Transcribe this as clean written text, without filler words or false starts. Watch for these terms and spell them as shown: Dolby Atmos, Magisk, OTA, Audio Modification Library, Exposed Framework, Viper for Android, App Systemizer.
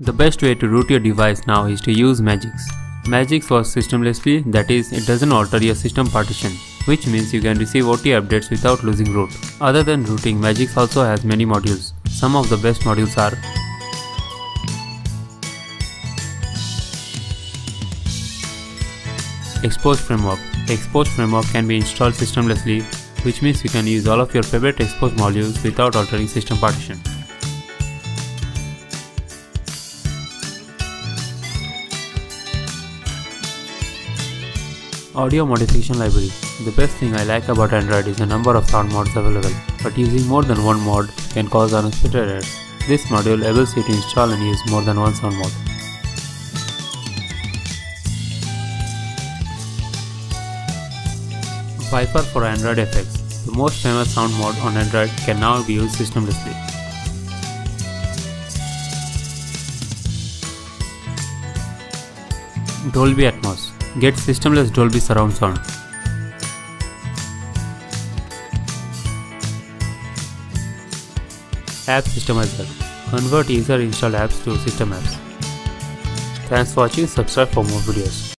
The best way to root your device now is to use Magisk. Magisk works systemlessly, that is, it doesn't alter your system partition, which means you can receive OTA updates without losing root. Other than rooting, Magisk also has many modules. Some of the best modules are Exposed Framework. Exposed Framework can be installed systemlessly, which means you can use all of your favorite exposed modules without altering system partition. Audio Modification Library. The best thing I like about Android is the number of sound mods available, but using more than one mod can cause unexpected errors. This module enables you to install and use more than one sound mod. Viper for Android FX. The most famous sound mod on Android can now be used systemlessly. Dolby Atmos. Get systemless Dolby surround sound. App Systemizer. Convert user installed apps to system apps. Thanks for watching. Subscribe for more videos.